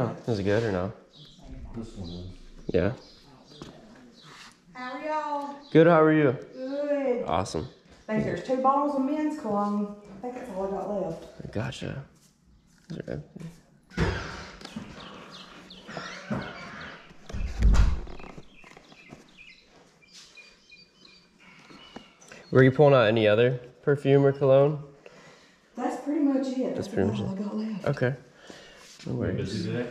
Oh, is it good or no? This one is. Yeah? How are y'all? Good, how are you? Good. Awesome. I think there's 2 bottles of men's cologne. I think that's all I got left. Gotcha. These are empty. Were you pulling out any other perfume or cologne? That's pretty much it. That's pretty much all I got left. Okay. No worries. Were you busy today?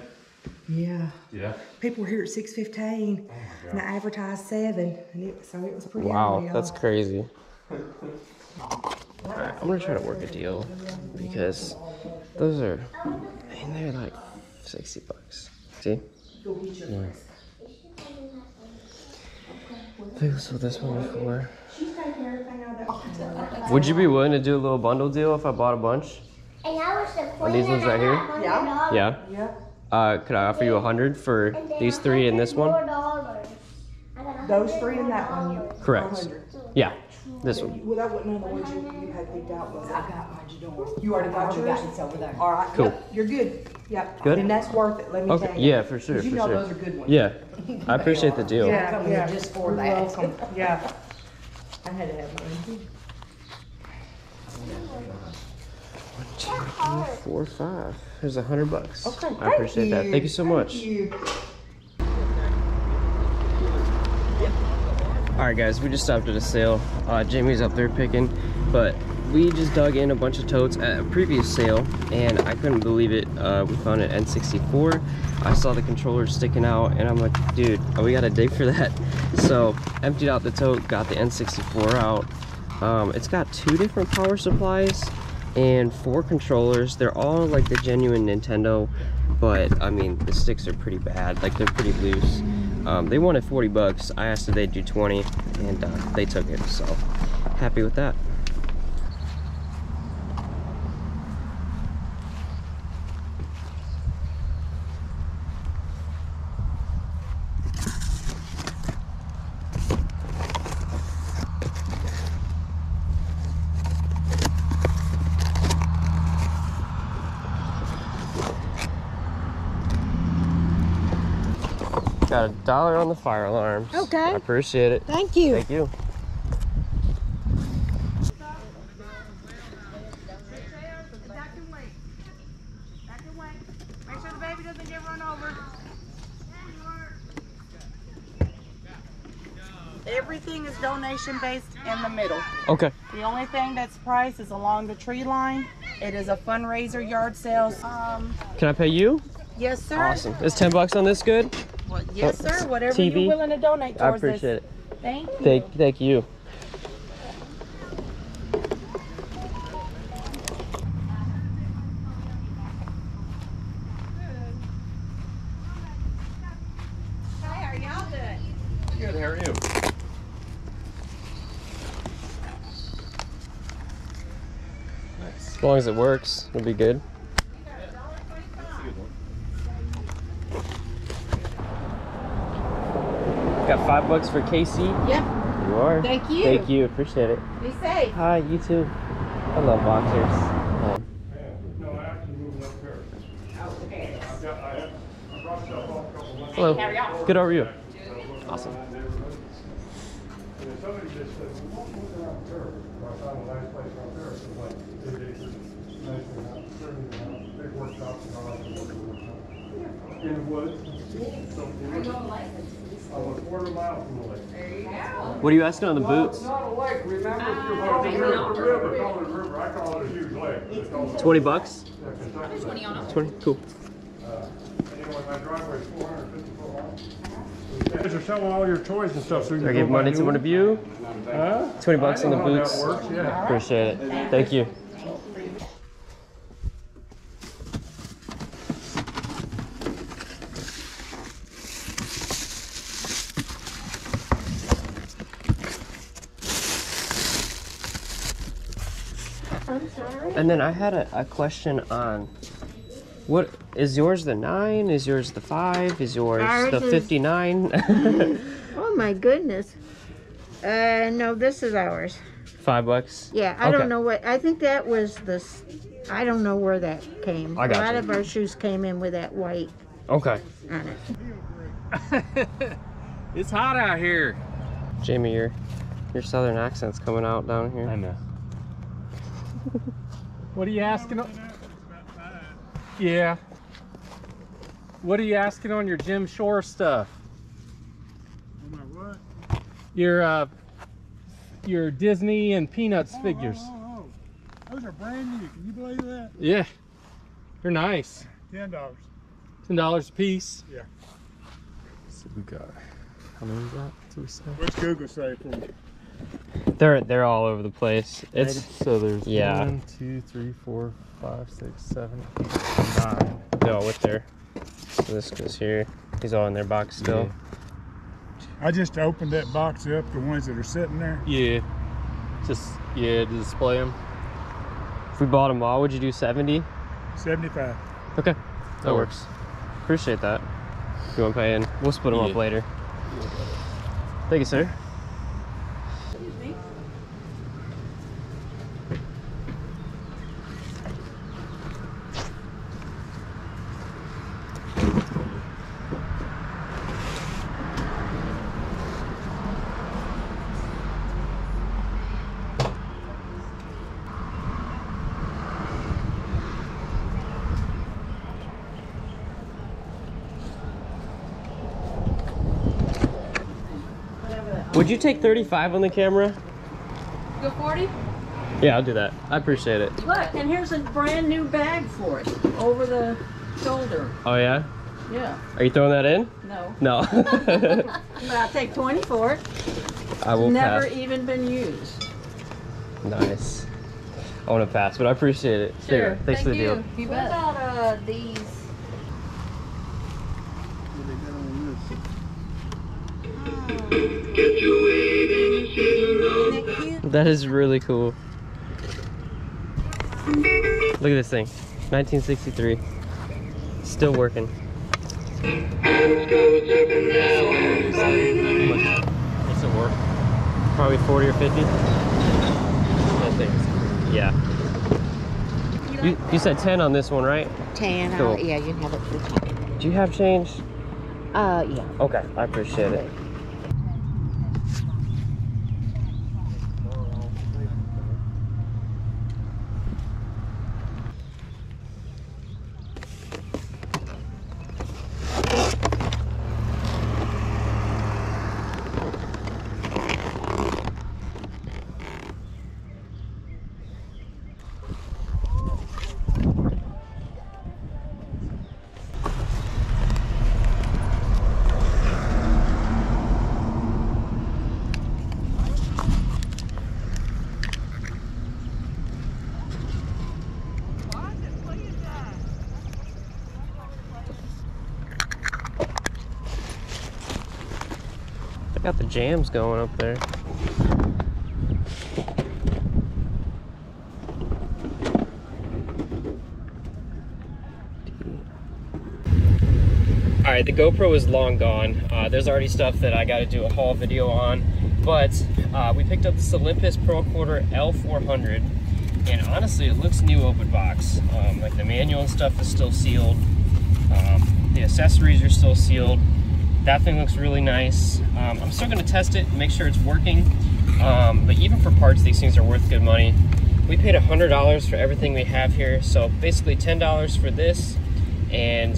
Yeah. Yeah. People were here at 6:15, oh, and I advertised 7, and so it was pretty. Wow, that's crazy. All right, I'm gonna try to work a deal because those are, man, they're like 60 bucks. See? Yeah. I think that's what this one was for. Would you be willing to do a little bundle deal if I bought a bunch? On these ones right here? Yeah. Yeah? Yeah. Could I offer you 100 for these 3 and this one? Those 3 and that one. Correct. Yeah. This one. Well, that wasn't another one you had picked out. I got mine. You already got yours? All right. Cool. Yep. You're good. Yep. Good. And that's worth it. Let me tell you. Yeah, for sure. You know those are good ones. Yeah. I appreciate the deal. Yeah. Yeah. Just for that. Yeah. I had to have one. 1, 2, 3, 4, 5. There's 100 bucks. Okay. I appreciate that. Thank you so much. Alright guys, we just stopped at a sale. Jamie's up there picking, but we just dug in a bunch of totes at a previous sale, and I couldn't believe it. We found an N64. I saw the controller sticking out, and I'm like, dude, we gotta dig for that. So, emptied out the tote, got the N64 out. It's got 2 different power supplies and 4 controllers. They're all like the genuine Nintendo, but I mean, the sticks are pretty bad. Like, they're pretty loose. They wanted 40 bucks. I asked if they'd do 20, and they took it, so happy with that. Got $1 on the fire alarms. Okay. I appreciate it. Thank you. Thank you. Make sure the baby doesn't get run over. Everything is donation based in the middle. Okay. The only thing that's priced is along the tree line. It is a fundraiser yard sale. Can I pay you? Yes, sir. Awesome. Is 10 bucks on this good? Well, yes, sir. Whatever TV. You're willing to donate towards this. I appreciate it. Thank you. Thank you. Hi, are y'all good? Good, how are you? Nice. As long as it works, it'll be good. Got $5 for Casey. Yep. You are. Thank you. Thank you. Appreciate it. Be safe. Hi, you too. I love boxers. No, I actually moved up here. Oh, okay. I brought stuff off a couple months ago. Hello. Good, how are you? Awesome. Somebody just said, we won't move around the curve. I found the last place out there. It was like 2 days. Nice. Big workshops and all that. In the woods. I don't like it. $1/4 mile from the lake. There you go. What are you asking on the boots? It's not a lake. Remember, if you're on the river, call it a river. I call it a huge lake. 20 bucks? 20 on it. 20? Cool. Anyway, my driveway is 454 miles. Guys are selling all your toys and stuff. So you can I give money to one of you? Huh? 20 bucks on the boots. Works, yeah. Appreciate it. Thank you. And then I had a question on, what is yours, the 9? Is yours the 5? Is yours the 59? Oh my goodness. No, this is ours. $5? Yeah, I don't know what, I think that was the, I don't know where that came. A lot of our shoes came in with that white. Okay. It's hot out here. Jamie, your southern accent's coming out down here. I know. What are you asking? Yeah. What are you asking on your Jim Shore stuff? My what? Your Disney and Peanuts figures. Oh. Those are brand new. Can you believe that? Yeah. They're nice. $10. $10 a piece. Yeah. Let's see what we got. How many is that? What's Google say for me? They're all over the place. It's so there's 1, 2, 3, 4, 5, 6, 7, 8, 9. They're all with there. So this goes here. He's all in their box still. Yeah. I just opened that box up, the ones that are sitting there. Yeah. To display them. If we bought them all, would you do 70? 75. Okay. That works. Appreciate that. You want to pay in? We'll split them up later. Thank you, sir. Excuse me. Would you take 35 on the camera? Go 40? Yeah, I'll do that. I appreciate it. Look, and here's a brand new bag for it, over the shoulder. Oh yeah? Yeah. Are you throwing that in? No. No. But I'll take 20 for it. I will pass. Never even been used. Nice. I want to pass, but I appreciate it. Sure. There, thanks for the deal. You bet. What about these? What they got on this? That is really cool. Look at this thing. 1963. Still working. What's it worth? Probably 40 or 50. I think. Yeah. You said 10 on this one, right? 10. Cool. Yeah, you can have it for 10. Do you have change? Yeah. Okay, I appreciate it. Got the jams going up there. All right, the GoPro is long gone. There's already stuff that I got to do a haul video on, but we picked up this Olympus Pearl Quarter L400, and honestly, it looks new open box. Like the manual and stuff is still sealed. The accessories are still sealed. That thing looks really nice. I'm still gonna test it, make sure it's working. But even for parts, these things are worth good money. We paid $100 for everything we have here. So basically $10 for this. And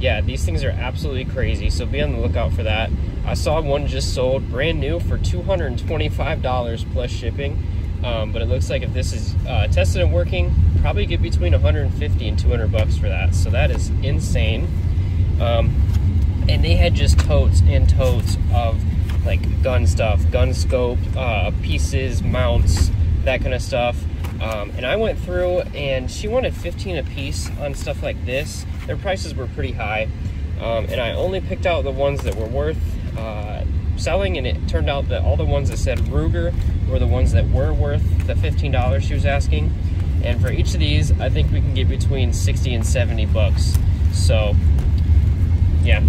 yeah, these things are absolutely crazy. So be on the lookout for that. I saw one just sold brand new for $225 plus shipping. But it looks like if this is tested and working, probably get between 150 and 200 bucks for that. So that is insane. And they had just totes and totes of like gun stuff, gun scope, pieces, mounts, that kind of stuff. And I went through and she wanted 15 a piece on stuff like this. Their prices were pretty high. And I only picked out the ones that were worth selling, and it turned out that all the ones that said Ruger were the ones that were worth the $15 she was asking. And for each of these, I think we can get between 60 and 70 bucks. So yeah.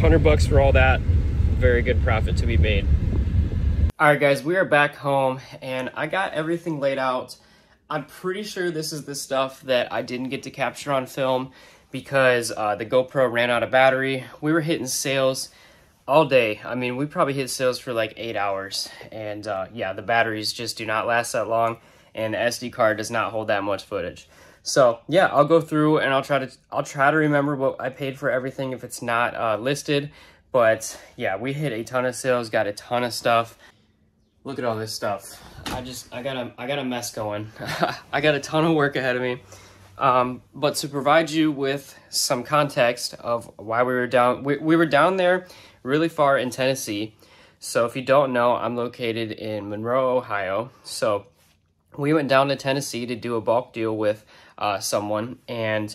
$100 for all that, very good profit to be made. All right guys, we are back home and I got everything laid out. I'm pretty sure this is the stuff that I didn't get to capture on film because the GoPro ran out of battery. We were hitting sales all day. I mean, we probably hit sales for like 8 hours. And yeah, the batteries just do not last that long, and the SD card does not hold that much footage. So yeah, I'll go through and I'll try to remember what I paid for everything if it's not listed. But yeah, we hit a ton of sales, got a ton of stuff. Look at all this stuff. I got a mess going. I got a ton of work ahead of me. But to provide you with some context of why we were down, we were down there really far in Tennessee. So if you don't know, I'm located in Monroe, Ohio. So we went down to Tennessee to do a bulk deal with someone, and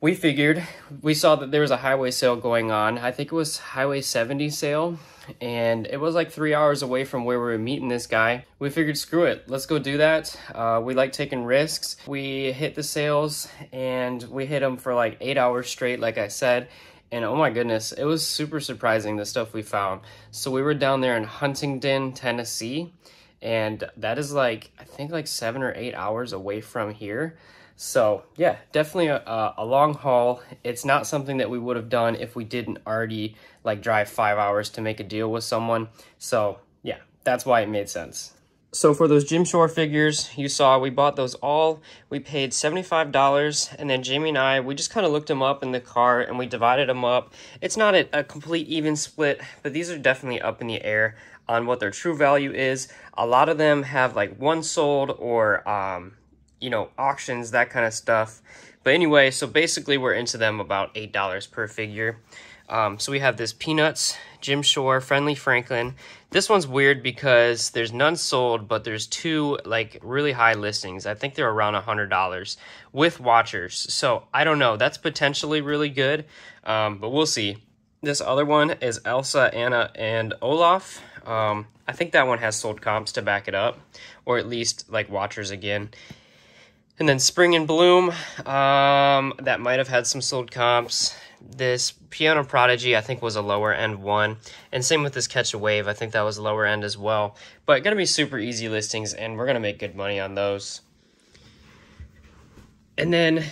we figured, we saw that there was a highway sale going on. I think it was Highway 70 sale, and it was like 3 hours away from where we were meeting this guy. We figured, screw it, let's go do that. We like taking risks. We hit the sales, and we hit them for like 8 hours straight, like I said. And oh my goodness, it was super surprising, the stuff we found. So we were down there in Huntingdon, Tennessee, and that is like, I think like 7 or 8 hours away from here. So yeah, definitely a long haul. It's not something that we would have done if we didn't already like drive 5 hours to make a deal with someone. So yeah, that's why it made sense. So for those Jim Shore figures you saw, we bought those all. We paid $75, and then Jamie and I, we just kind of looked them up in the car and we divided them up. It's not a complete even split, but these are definitely up in the air on what their true value is. A lot of them have like one sold or you know, auctions, that kind of stuff. But anyway, so basically we're into them about $8 per figure. So we have this Peanuts, Jim Shore, Friendly Franklin. This one's weird because there's none sold, but there's two like really high listings. I think they're around $100 with watchers. So I don't know, that's potentially really good, but we'll see. This other one is Elsa, Anna, and Olaf. I think that one has sold comps to back it up, or at least like watchers again. And then Spring and Bloom, that might have had some sold comps. This Piano Prodigy, I think, was a lower-end one. And same with this Catch a Wave, I think that was lower-end as well. But going to be super easy listings, and we're going to make good money on those. And then,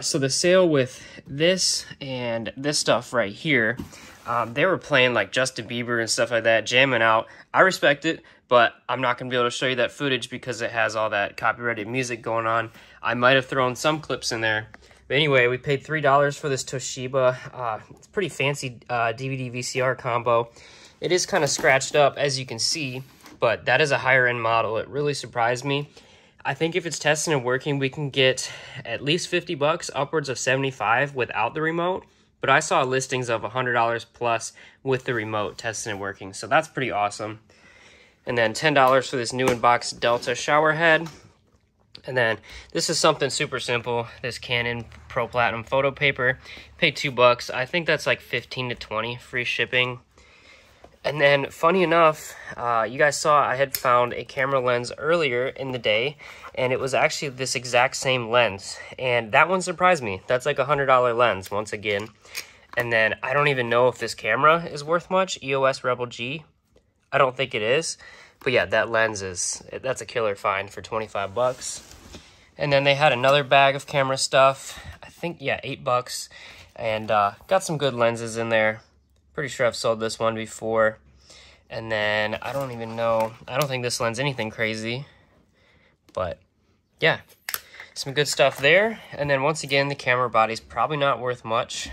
so the sale with this and this stuff right here, they were playing like Justin Bieber and stuff like that, jamming out. I respect it, but I'm not going to be able to show you that footage because it has all that copyrighted music going on. I might have thrown some clips in there. But anyway, we paid $3 for this Toshiba. It's a pretty fancy DVD VCR combo. It is kind of scratched up, as you can see, but that is a higher-end model. It really surprised me. I think if it's testing and working, we can get at least 50 bucks, upwards of 75 without the remote. But I saw listings of $100 plus with the remote testing and working, so that's pretty awesome. And then $10 for this new in-box Delta shower head. And then this is something super simple, this Canon Pro Platinum photo paper. Paid $2. I think that's like 15 to 20 free shipping. And then funny enough, you guys saw I had found a camera lens earlier in the day, and it was actually this exact same lens. And that one surprised me. That's like a $100 lens once again. And then I don't even know if this camera is worth much, EOS Rebel G. I don't think it is, but yeah, that lens is, that's a killer find for 25 bucks. And then they had another bag of camera stuff, I think, yeah, $8, and got some good lenses in there. Pretty sure I've sold this one before. And then I don't even know, I don't think this lens anything crazy, but yeah, some good stuff there. And then once again, the camera body's probably not worth much.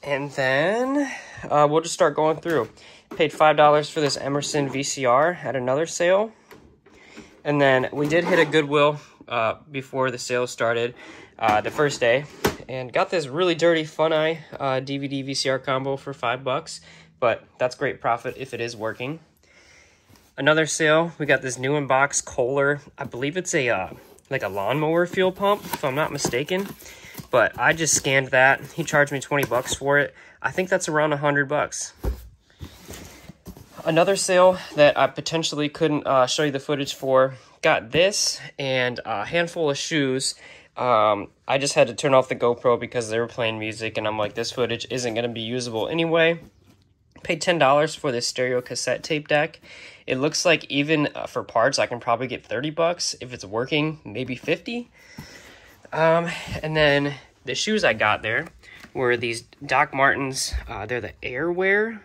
And then we'll just start going through. Paid $5 for this Emerson VCR at another sale. And then we did hit a Goodwill before the sale started the first day, and got this really dirty Funai DVD VCR combo for $5, but that's great profit if it is working. Another sale, we got this new in-box Kohler. I believe it's a like a lawnmower fuel pump, if I'm not mistaken. But I just scanned that. He charged me $20 for it. I think that's around $100. Another sale that I potentially couldn't show you the footage for, got this and a handful of shoes. I just had to turn off the GoPro because they were playing music, and I'm like, this footage isn't going to be usable anyway. Paid $10 for this stereo cassette tape deck. It looks like even for parts, I can probably get $30 if it's working, maybe $50. And then the shoes I got there were these Doc Martens. They're the Airwear.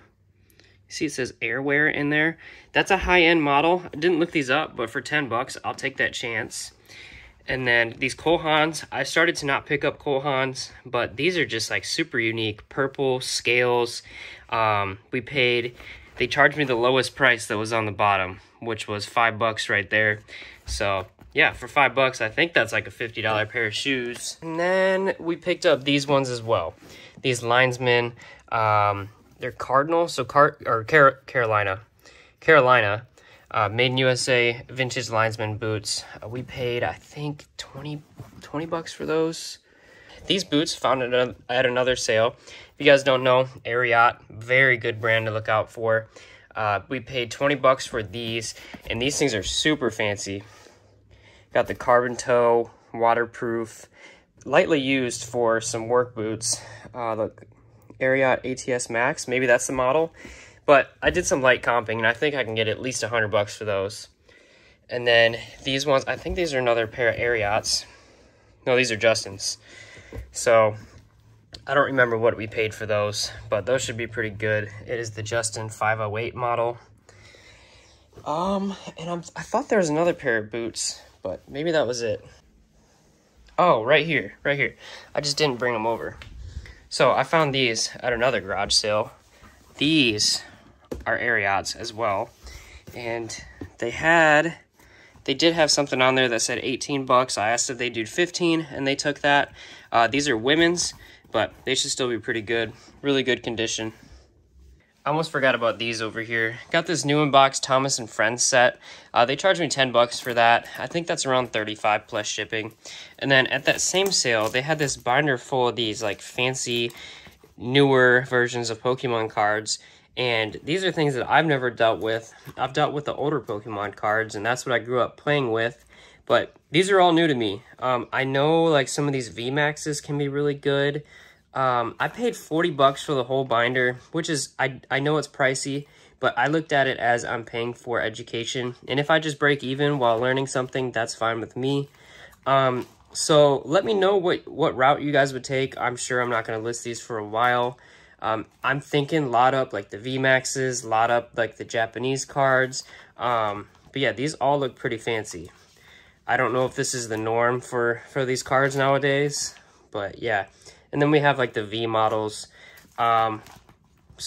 See, it says Airwear in there. That's a high-end model. I didn't look these up, but for 10 bucks, I'll take that chance. And then these Cole Haans. I started to not pick up Cole Haans, but these are just like super unique. Purple scales. We paid, they charged me the lowest price that was on the bottom, which was $5 right there. So yeah, for $5, I think that's like a $50 pair of shoes. And then we picked up these ones as well. These Linesmen. They're Cardinal, so Carolina, made in USA vintage linesman boots. We paid, I think, 20 bucks for those. These boots found at another sale. If you guys don't know, Ariat, very good brand to look out for. We paid 20 bucks for these, and these things are super fancy. Got the carbon toe, waterproof, lightly used for some work boots. Look. Ariat ATS Max, maybe that's the model, but I did some light comping and I think I can get at least $100 for those. And then these ones, I think these are another pair of Ariats. No, these are Justin's. So I don't remember what we paid for those, but those should be pretty good. It is the Justin 508 model. And I thought there was another pair of boots, but maybe that was it. Oh, right here. I just didn't bring them over. So I found these at another garage sale. These are Ariats as well. And they did have something on there that said 18 bucks. I asked if they did 15 and they took that. These are women's, but they should still be pretty good. Really good condition. I almost forgot about these over here. Got this new in-box Thomas and Friends set. They charged me 10 bucks for that. I think that's around 35 plus shipping. And then at that same sale, they had this binder full of these like fancy, newer versions of Pokemon cards. And these are things that I've never dealt with. I've dealt with the older Pokemon cards, and that's what I grew up playing with. But these are all new to me. I know like some of these VMAXs can be really good. I paid 40 bucks for the whole binder, which is, I know it's pricey, but I looked at it as I'm paying for education. And if I just break even while learning something, that's fine with me. So let me know what route you guys would take. I'm sure I'm not going to list these for a while. I'm thinking lot up like the VMAXs, lot up like the Japanese cards. But yeah, these all look pretty fancy. I don't know if this is the norm for these cards nowadays, but yeah. And then we have like the V models. So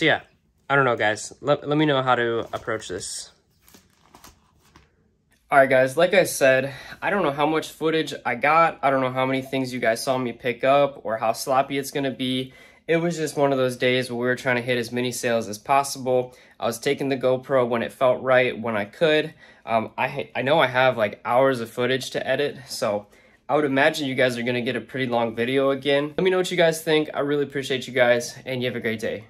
yeah, I don't know guys, let me know how to approach this. All right guys, like I said, I don't know how much footage I got. I don't know how many things you guys saw me pick up or how sloppy it's gonna be. It was just one of those days where we were trying to hit as many sales as possible. I was taking the GoPro when it felt right, when I could. I know I have like hours of footage to edit, so I would imagine you guys are gonna get a pretty long video again. Let me know what you guys think. I really appreciate you guys, and you have a great day.